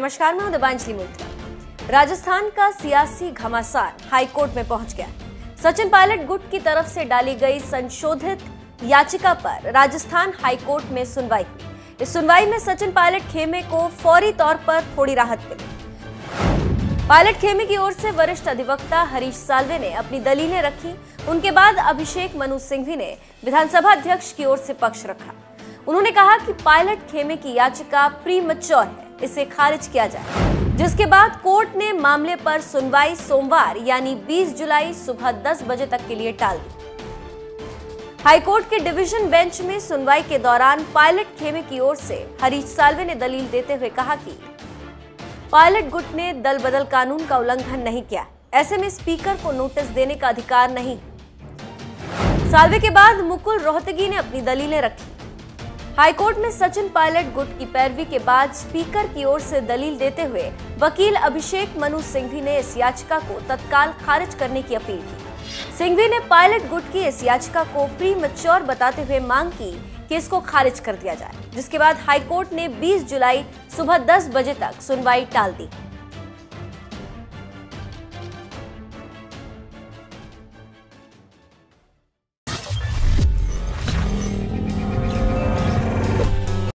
नमस्कार, मैं देवांजलि मोतिया। राजस्थान का सियासी घमासान हाईकोर्ट में पहुंच गया। सचिन पायलट गुट की तरफ से डाली गई संशोधित याचिका पर राजस्थान हाईकोर्ट में सुनवाई हुई। इस सुनवाई में सचिन पायलट खेमे को फौरी तौर पर थोड़ी राहत मिली। पायलट खेमे की ओर से वरिष्ठ अधिवक्ता हरीश साल्वे ने अपनी दलीलें रखी। उनके बाद अभिषेक मनु सिंघवी ने विधानसभा अध्यक्ष की ओर से पक्ष रखा। उन्होंने कहा कि पायलट खेमे की याचिका प्रीमैच्योर है, इसे खारिज किया जाए। जिसके बाद कोर्ट ने मामले पर सुनवाई सोमवार यानी 20 जुलाई सुबह 10 बजे तक के लिए टाल दी। हाईकोर्ट के डिवीजन बेंच में सुनवाई के दौरान पायलट खेमे की ओर से हरीश साल्वे ने दलील देते हुए कहा कि पायलट गुट ने दल बदल कानून का उल्लंघन नहीं किया, ऐसे में स्पीकर को नोटिस देने का अधिकार नहीं। साल्वे के बाद मुकुल रोहतगी ने अपनी दलीलें रखी। हाईकोर्ट में सचिन पायलट गुट की पैरवी के बाद स्पीकर की ओर से दलील देते हुए वकील अभिषेक मनु सिंघवी ने इस याचिका को तत्काल खारिज करने की अपील की। सिंघवी ने पायलट गुट की इस याचिका को प्रीमैच्योर बताते हुए मांग की कि इसको खारिज कर दिया जाए। जिसके बाद हाईकोर्ट ने 20 जुलाई सुबह 10 बजे तक सुनवाई टाल दी।